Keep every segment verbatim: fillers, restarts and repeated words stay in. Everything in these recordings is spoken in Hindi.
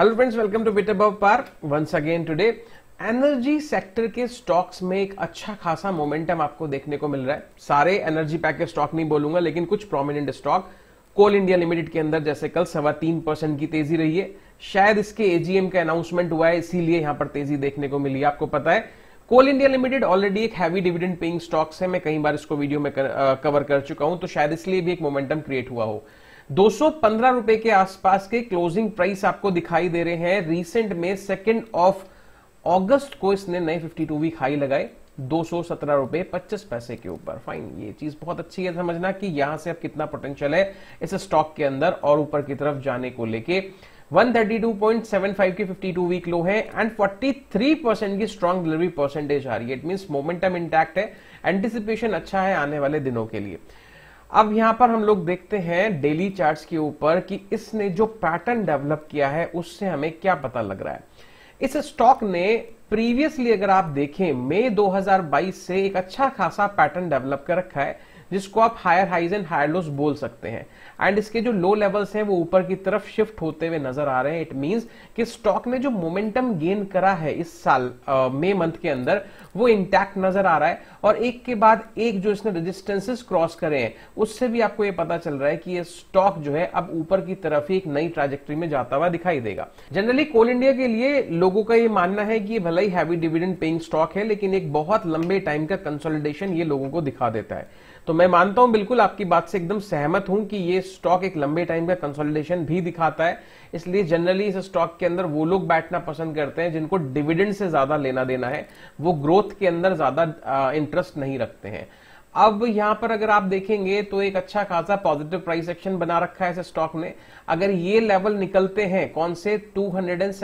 Hello friends, welcome to bit above par once again today. Energy sector के स्टॉक्स में एक अच्छा खासा मोमेंटम आपको देखने को मिल रहा है। सारे एनर्जी पैक के स्टॉक नहीं बोलूंगा, लेकिन कुछ प्रोमिनेंट स्टॉक। कोल इंडिया लिमिटेड के अंदर जैसे कल सवा तीन परसेंट की तेजी रही है, शायद इसके एजीएम का अनाउंसमेंट हुआ है इसीलिए यहां पर तेजी देखने को मिली है। आपको पता है कोल इंडिया लिमिटेड ऑलरेडी एक हैवी डिविडेंड पेइंग स्टॉक्स है, मैं कई बार इसको वीडियो में कर, आ, कवर कर चुका हूं, तो शायद इसलिए भी एक मोमेंटम क्रिएट हुआ हो। दो सौ पंद्रह रुपए के आसपास के क्लोजिंग प्राइस आपको दिखाई दे रहे हैं। रिसेंट में सेकेंड ऑफ अगस्त को इसने नए बावन वीक हाई लगाए दो सौ सत्रह रुपए पच्चीस पैसे के ऊपर। फाइन, ये चीज बहुत अच्छी है समझना कि यहां से अब कितना पोटेंशियल है इस स्टॉक के अंदर और ऊपर की तरफ जाने को लेके। एक सौ बत्तीस पॉइंट सात पाँच की बावन वीक लो है एंड तैंतालीस परसेंट की स्ट्रॉन्ग डिलीवरी परसेंटेज आ रही है। इट मींस मोमेंटम इंटैक्ट है, एंटिसिपेशन अच्छा है आने वाले दिनों के लिए। अब यहां पर हम लोग देखते हैं डेली चार्ट्स के ऊपर कि इसने जो पैटर्न डेवलप किया है उससे हमें क्या पता लग रहा है। इस स्टॉक ने प्रीवियसली अगर आप देखें मई दो हज़ार बाईस से एक अच्छा खासा पैटर्न डेवलप कर रखा है, जिसको आप higher highs and higher lows बोल सकते हैं। एंड इसके जो लो लेवल्स हैं वो ऊपर की तरफ शिफ्ट होते हुए नजर आ रहे हैं। इट मींस कि स्टॉक ने जो मोमेंटम गेन करा है इस साल मई मंथ के अंदर वो इंटैक्ट नजर आ रहा है, और एक के बाद एक जो इसने रेजिस्टेंसेस क्रॉस करे हैं उससे भी आपको ये पता चल रहा है कि ये स्टॉक जो है अब ऊपर की तरफ ही एक नई ट्रैजेक्टरी में जाता हुआ दिखाई देगा। जनरली कोल इंडिया के लिए लोगों का ये मानना है कि ये भले ही हैवी डिविडेंड पेइंग स्टॉक है, लेकिन एक बहुत लंबे टाइम का कंसोलिडेशन ये लोगों को दिखा देता है। तो मैं मानता हूं, बिल्कुल आपकी बात से एकदम सहमत हूं कि ये स्टॉक एक लंबे टाइम का कंसोलिडेशन भी दिखाता है, इसलिए जनरली इस स्टॉक के अंदर वो लोग बैठना पसंद करते हैं जिनको डिविडेंड से ज्यादा लेना देना है, वो ग्रोथ के अंदर ज्यादा इंटरेस्ट नहीं रखते हैं। अब यहां पर अगर आप देखेंगे तो एक अच्छा खासा पॉजिटिव प्राइस एक्शन बना रखा है इस स्टॉक ने। अगर ये लेवल निकलते हैं कौन से दो सौ सत्रह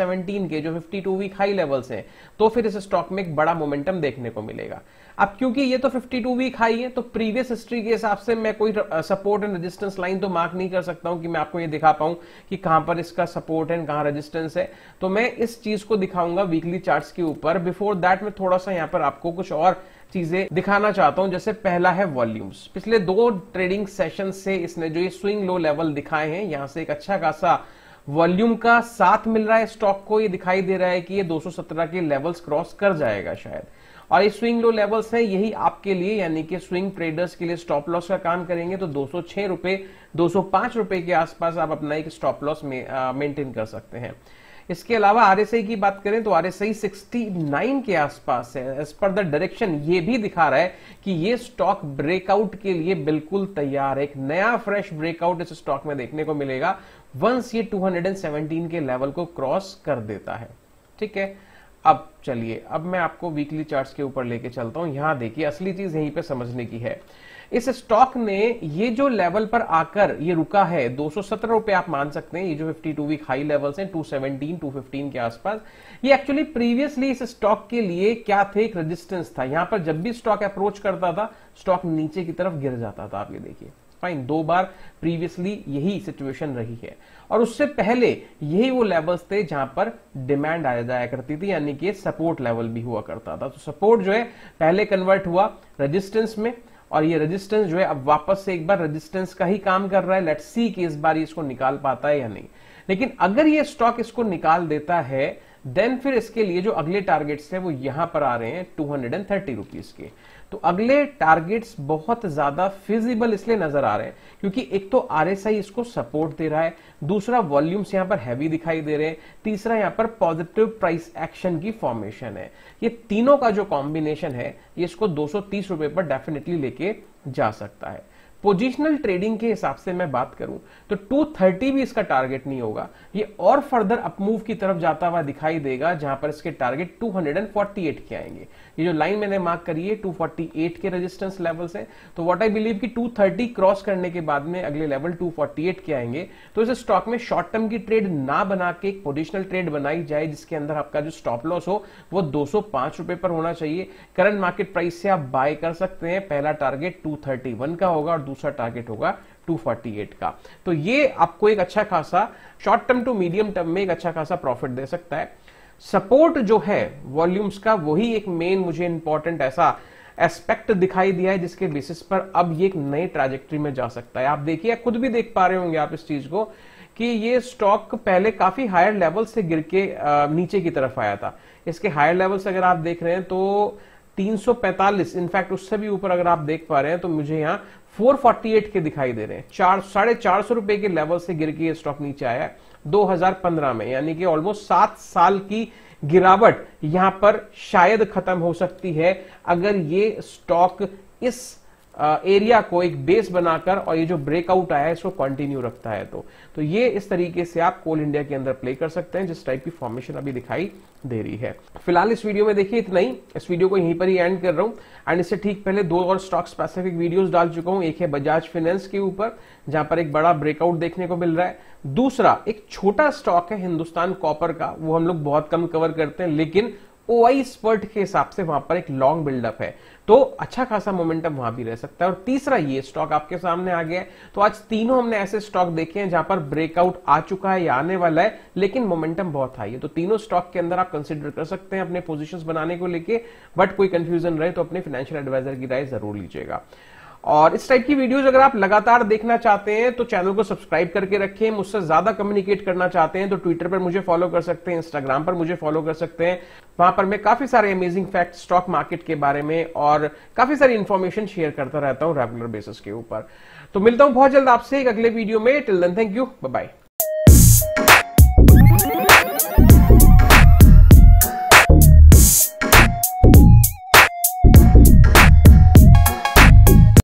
के जो बावन वीक हाई लेवल्स हैं, तो फिर इस स्टॉक में एक बड़ा मोमेंटम देखने को मिलेगा। अब क्योंकि ये तो बावन वीक हाई है, तो प्रीवियस हिस्ट्री के हिसाब से मैं कोई सपोर्ट एंड रेजिस्टेंस लाइन तो मार्क नहीं कर सकता हूं कि मैं आपको ये दिखा पाऊं कि कहां पर इसका सपोर्ट है कहां रेजिस्टेंस है, तो मैं इस चीज को दिखाऊंगा वीकली चार्ट्स के ऊपर। बिफोर दैट मैं थोड़ा सा यहां पर आपको कुछ और चीजें दिखाना चाहता हूं। जैसे पहला है वॉल्यूम्स। पिछले दो ट्रेडिंग सेशन से इसने जो ये स्विंग लो लेवल दिखाए हैं, यहां से एक अच्छा खासा वॉल्यूम का साथ मिल रहा है स्टॉक को। ये दिखाई दे रहा है कि ये दो सौ सत्रह के लेवल्स क्रॉस कर जाएगा शायद, और ये स्विंग लो लेवल्स हैं, यही आपके लिए यानी कि स्विंग ट्रेडर्स के लिए स्टॉप लॉस का काम करेंगे। तो दो सौ छह रुपए दो सौ पाँच रुपए के आसपास आप अपना एक स्टॉप लॉस मेंटेन कर सकते हैं। इसके अलावा आरएसआई की बात करें तो आरएसआई उनहत्तर के आसपास है। एज पर द डायरेक्शन ये भी दिखा रहा है कि ये स्टॉक ब्रेकआउट के लिए बिल्कुल तैयार है। एक नया फ्रेश ब्रेकआउट इस स्टॉक में देखने को मिलेगा वंस ये दो सौ सत्रह के लेवल को क्रॉस कर देता है। ठीक है, अब चलिए अब मैं आपको वीकली चार्ट्स के ऊपर लेके चलता हूं। यहां देखिए, असली चीज यहीं पे समझने की है। इस स्टॉक ने ये जो लेवल पर आकर ये रुका है दो सौ सत्रह रुपए आप मान सकते हैं। ये जो बावन वीक हाई लेवल्स हैं दो सौ सत्रह, दो सौ पंद्रह के आसपास, ये एक्चुअली प्रीवियसली इस स्टॉक के लिए क्या थे, एक रेजिस्टेंस था। यहां पर जब भी स्टॉक अप्रोच करता था स्टॉक नीचे की तरफ गिर जाता था। आप ये देखिए, फाइन, दो बार प्रीवियसली यही सिचुएशन रही है, और उससे पहले यही वो लेवल्स थे जहां पर डिमांड आ जाया करती थी, यानी कि सपोर्ट लेवल भी हुआ करता था। तो सपोर्ट जो है पहले कन्वर्ट हुआ रेजिस्टेंस में, और ये रेजिस्टेंस जो है अब वापस से एक बार रेजिस्टेंस का ही काम कर रहा है। लेट्स सी कि इस बार इसको निकाल पाता है या नहीं, लेकिन अगर ये स्टॉक इसको निकाल देता है देन फिर इसके लिए जो अगले टारगेट्स है वो यहां पर आ रहे हैं दो सौ तीस रुपीस के। तो अगले टारगेट्स बहुत ज्यादा फिजिबल इसलिए नजर आ रहे हैं क्योंकि एक तो आरएसआई इसको सपोर्ट दे रहा है, दूसरा वॉल्यूम्स यहां पर हैवी दिखाई दे रहे हैं, तीसरा यहां पर पॉजिटिव प्राइस एक्शन की फॉर्मेशन है। ये तीनों का जो कॉम्बिनेशन है ये इसको दो सौ तीस रुपए पर डेफिनेटली लेके जा सकता है। पोजिशनल ट्रेडिंग के हिसाब से मैं बात करूं तो दो सौ तीस भी इसका टारगेट नहीं होगा, ये और फर्दर अपमूव की तरफ जाता हुआ दिखाई देगा जहां पर इसके टारगेट दो सौ अड़तालीस के आएंगे। ये जो लाइन मैंने मार्क करी है दो सौ अड़तालीस के रेजिस्टेंस लेवल्स हैं, तो व्हाट आई बिलीव कि दो सौ तीस क्रॉस करने के बाद में अगले लेवल दो सौ अड़तालीस के आएंगे। तो इस स्टॉक में शॉर्ट टर्म की ट्रेड ना बना के एक पोजिशनल ट्रेड बनाई जाए, जिसके अंदर आपका जो स्टॉप लॉस हो वो दो सौ पांच रुपए पर होना चाहिए। करंट मार्केट प्राइस से आप बाय कर सकते हैं। पहला टारगेट दो सौ इकतीस का होगा और दूसरा टारगेट होगा दो सौ अड़तालीस का। तो ये आपको एक अच्छा खासा short term to medium term में एक अच्छा खासा प्रॉफिट दे सकता है। सपोर्ट जो है वॉल्यूम्स का, वही एक मेन मुझे इंपॉर्टेंट ऐसा एस्पेक्ट दिखाई दिया है जिसके बेसिस पर अब ये एक नई ट्रैजेक्टरी में जा सकता है। आप देखिए, खुद भी देख पा रहे होंगे आप इस चीज को कि ये स्टॉक पहले काफी हायर लेवल से गिर के नीचे की तरफ आया था। इसके हायर लेवल्स अगर आप देख रहे हैं तो तीन सौ पैंतालीस, इनफैक्ट उससे भी ऊपर अगर आप देख पा रहे हैं तो मुझे यहाँ चार सौ अड़तालीस के दिखाई दे रहे हैं। चार साढ़े चार सौ रुपए के लेवल से गिर के ये स्टॉक नीचे आया दो हज़ार पंद्रह में, यानी कि ऑलमोस्ट सात साल की गिरावट यहां पर शायद खत्म हो सकती है अगर ये स्टॉक इस एरिया को एक बेस बनाकर और ये जो ब्रेकआउट आया है इसको कंटिन्यू रखता है। तो तो ये इस तरीके से आप कोल इंडिया के अंदर प्ले कर सकते हैं, जिस टाइप की फॉर्मेशन अभी दिखाई दे रही है। फिलहाल इस वीडियो में देखिए इतना ही। इस वीडियो को यहीं पर ही एंड कर रहा हूं, एंड इससे ठीक पहले दो और स्टॉक स्पेसिफिक वीडियोस डाल चुका हूं। एक है बजाज फाइनेंस के ऊपर जहां पर एक बड़ा ब्रेकआउट देखने को मिल रहा है, दूसरा एक छोटा स्टॉक है हिंदुस्तान कॉपर का, वो हम लोग बहुत कम कवर करते हैं, लेकिन ओआई स्पर्ट के हिसाब से वहां पर एक लॉन्ग बिल्डअप है तो अच्छा खासा मोमेंटम वहां भी रह सकता है। और तीसरा ये स्टॉक आपके सामने आ गया है। तो आज तीनों हमने ऐसे स्टॉक देखे हैं जहां पर ब्रेकआउट आ चुका है या आने वाला है, लेकिन मोमेंटम बहुत हाई है। तो तीनों स्टॉक के अंदर आप कंसिडर कर सकते हैं अपने पोजीशंस बनाने को लेके, बट कोई कंफ्यूजन रहे तो अपने फाइनेंशियल एडवाइजर की राय जरूर लीजिएगा। और इस टाइप की वीडियोस अगर आप लगातार देखना चाहते हैं तो चैनल को सब्सक्राइब करके रखें। मुझसे ज्यादा कम्युनिकेट करना चाहते हैं तो ट्विटर पर मुझे फॉलो कर सकते हैं, इंस्टाग्राम पर मुझे फॉलो कर सकते हैं, वहां पर मैं काफी सारे अमेजिंग फैक्ट्स स्टॉक मार्केट के बारे में और काफी सारी इंफॉर्मेशन शेयर करता रहता हूं रेगुलर बेसिस के ऊपर। तो मिलता हूं बहुत जल्द आपसे एक अगले वीडियो में। Till then thank you, bye bye.